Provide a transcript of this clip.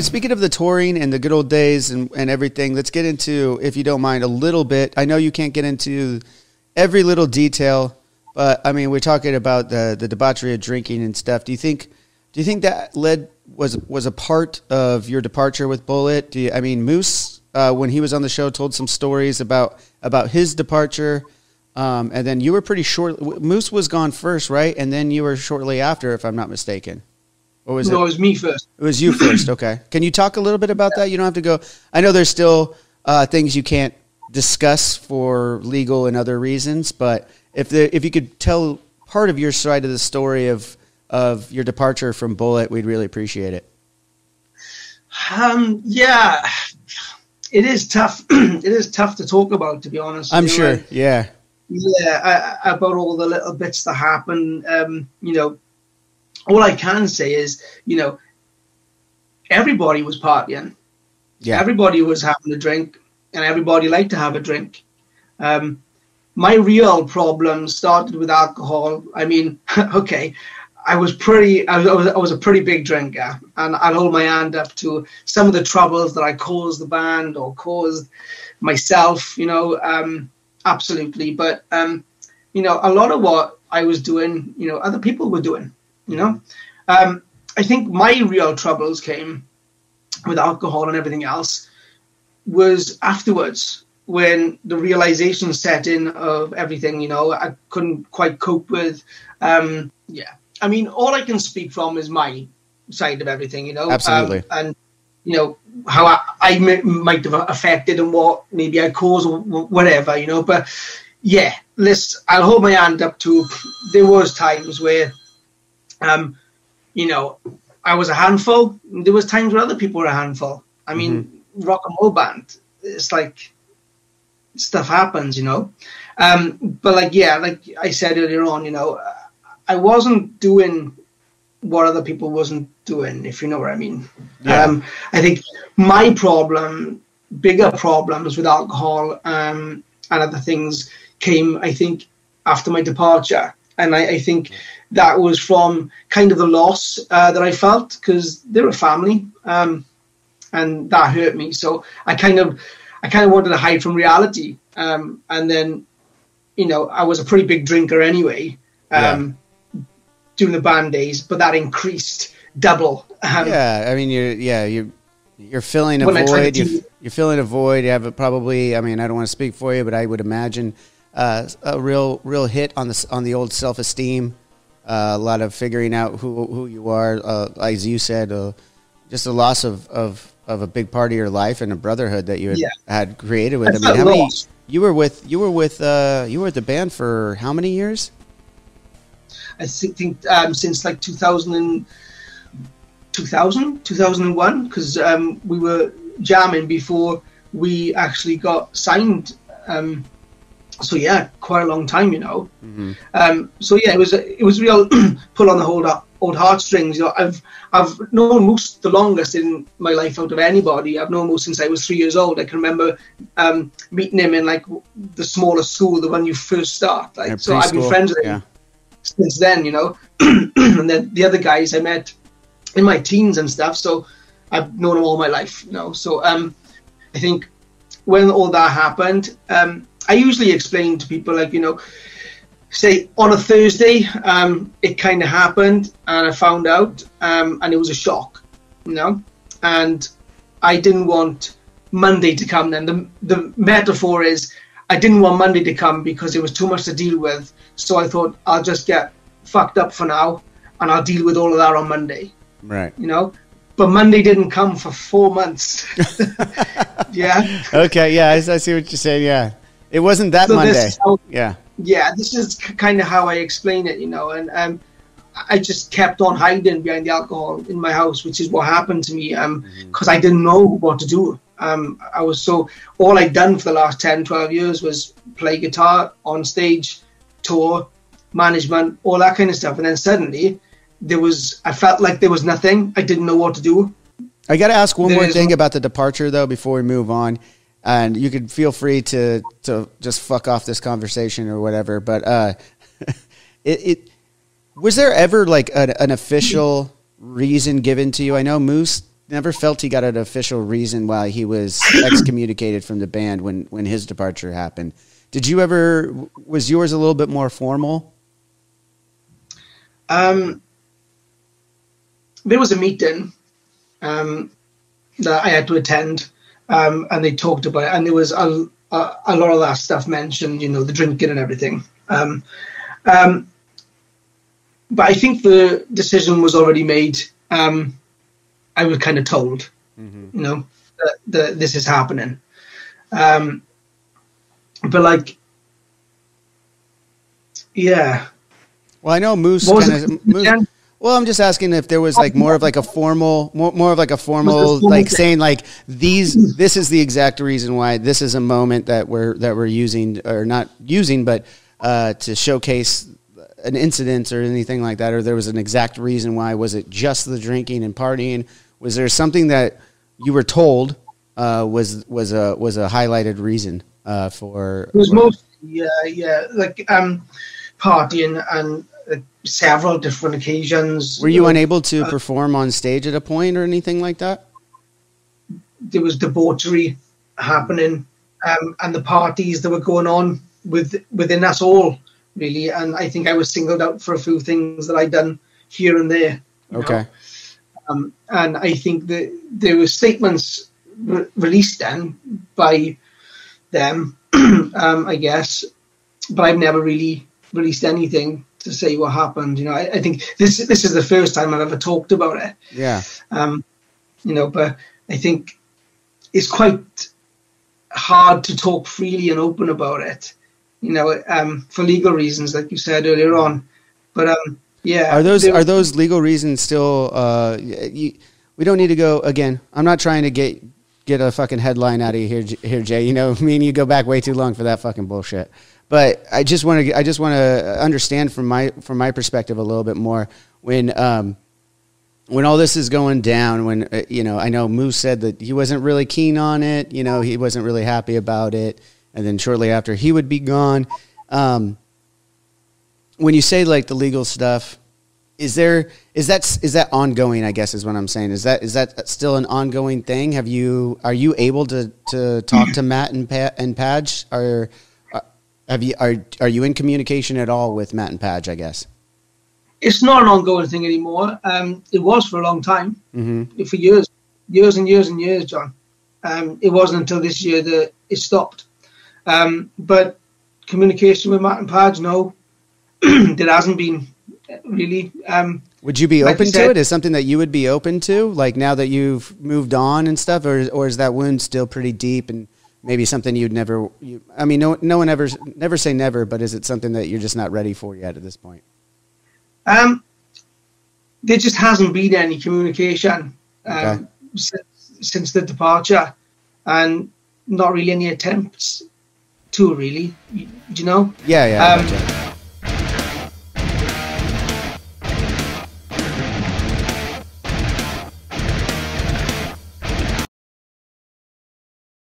Speaking of the touring and the good old days and everything, let's get into, if you don't mind, a little bit. I know you can't get into every little detail, but I mean, we're talking about the debauchery of drinking and stuff. Do you think that was a part of your departure with Bullet? I mean, Moose, when he was on the show, told some stories about his departure. And then you were pretty short. Moose was gone first, right? And then you were shortly after, if I'm not mistaken. Or was it? No, it was me first. It was you first. Okay. Can you talk a little bit about that? You don't have to go. I know there's still things you can't discuss for legal and other reasons, but if you could tell part of your side of the story of your departure from Bullet, we'd really appreciate it. Yeah, it is tough. It is tough to talk about, to be honest. I'm sure. Like, yeah. Yeah, about all the little bits that happen. You know, all I can say is, you know, everybody was partying. Yeah. Everybody was having a drink, and everybody liked to have a drink. My real problem started with alcohol. I mean, okay. I was a pretty big drinker, and I'd hold my hand up to some of the troubles that I caused the band or caused myself, you know, absolutely. But, you know, a lot of what I was doing, you know, other people were doing, you know. I think my real troubles came with alcohol and everything else was afterwards, when the realization set in of everything, you know. I couldn't quite cope with, yeah. I mean, all I can speak from is my side of everything, you know. Absolutely. And, you know, how I might have affected and what maybe I caused or whatever, you know. But, yeah, I'll hold my hand up to, there was times where, you know, I was a handful. There was times where other people were a handful. I mean, rock and roll band, it's like, stuff happens, you know. But like, yeah, like I said earlier on, you know, I wasn't doing what other people wasn't doing, if you know what I mean. Yeah. I think my problem, bigger problems with alcohol and other things came, I think, after my departure. And I think that was from kind of the loss that I felt, because they're a family, and that hurt me. So I kind of wanted to hide from reality. And then, you know, I was a pretty big drinker anyway, during the band days, but that increased double. Yeah. I mean, you're filling a void. You're filling a void. You have a probably, I mean, I don't want to speak for you, but I would imagine, a real hit on the old self-esteem, a lot of figuring out who you are, as you said, just a loss of a big part of your life and a brotherhood that you had, had created with them. I mean, you were with the band for how many years? I think since like 2001, because we were jamming before we actually got signed. So yeah, quite a long time, you know. So yeah, it was real pull on the old heartstrings. You know, I've known Moose the longest in my life out of anybody. I've known Moose since I was 3 years old. I can remember meeting him in like the smaller school, the one you first start. Like, yeah, so I've been friends with him since then, you know. And then the other guys I met in my teens and stuff. So I've known them all my life, you know. So I think when all that happened, I usually explain to people, like, you know, say on a Thursday, it kind of happened and I found out, and it was a shock, you know, and I didn't want Monday to come then. The metaphor is I didn't want Monday to come because it was too much to deal with. So I thought I'll just get fucked up for now and I'll deal with all of that on Monday. Right. You know, but Monday didn't come for 4 months. Yeah. Okay. Yeah. I see what you're saying. Yeah. It wasn't that so Monday. Yeah. Yeah, this is kind of how I explain it, you know, and I just kept on hiding behind the alcohol in my house, which is what happened to me, because I didn't know what to do. I was so, all I'd done for the last 10, 12 years was play guitar, on stage, tour, management, all that kind of stuff. And then suddenly, I felt like there was nothing. I didn't know what to do. I got to ask one more thing about the departure, though, before we move on. And you could feel free to just fuck off this conversation or whatever. But it was there ever like an official reason given to you? I know Moose never felt he got an official reason why he was excommunicated from the band when his departure happened. Did you ever, was yours a little bit more formal? There was a meeting that I had to attend, and they talked about it, and there was a lot of that stuff mentioned, you know, the drinking and everything. But I think the decision was already made. I was kind of told, mm-hmm. you know, that this is happening. But like, yeah. Well, I know Moose. Well, I'm just asking if there was like more of like a formal like thing. Saying like these. This is the exact reason why this is a moment that we're using or not using, but to showcase an incident or anything like that. Or there was an exact reason why. Was it just the drinking and partying? Was there something that you were told was a highlighted reason? It was mostly, yeah, like partying and several different occasions. Were you unable to perform on stage at a point or anything like that? There was debauchery happening, and the parties that were going on within us all, really. And I think I was singled out for a few things that I'd done here and there. Okay. And I think that there were statements released then by them, I guess, but I've never really released anything to say what happened. You know, I think this is the first time I've ever talked about it. Yeah. You know, but I think it's quite hard to talk freely and open about it, you know, for legal reasons, like you said earlier on. But yeah, are those legal reasons still? We don't need to go again. I'm not trying to get a fucking headline out of you here, Jay. You know, me and you go back way too long for that fucking bullshit. But I just want to understand from my perspective a little bit more when all this is going down. When you know, I know Moose said that he wasn't really keen on it. You know, he wasn't really happy about it. And then shortly after, he would be gone. When you say like the legal stuff, is that ongoing? I guess is what I'm saying. Is that still an ongoing thing? Are you able to talk to Matt and Padge? Are you in communication at all with Matt and Padge? I guess it's not an ongoing thing anymore. It was for a long time, mm-hmm. for years and years and years, John. It wasn't until this year that it stopped. But communication with Matt and Padge, no, there hasn't been really. Would you be open to it? Is something that you would be open to, like now that you've moved on and stuff, or is that wound still pretty deep and? Maybe something you'd never. I mean, no one ever. Never say never. But is it something that you're just not ready for yet at this point? There just hasn't been any communication okay. since the departure, and not really any attempts to really, you know. Yeah, yeah.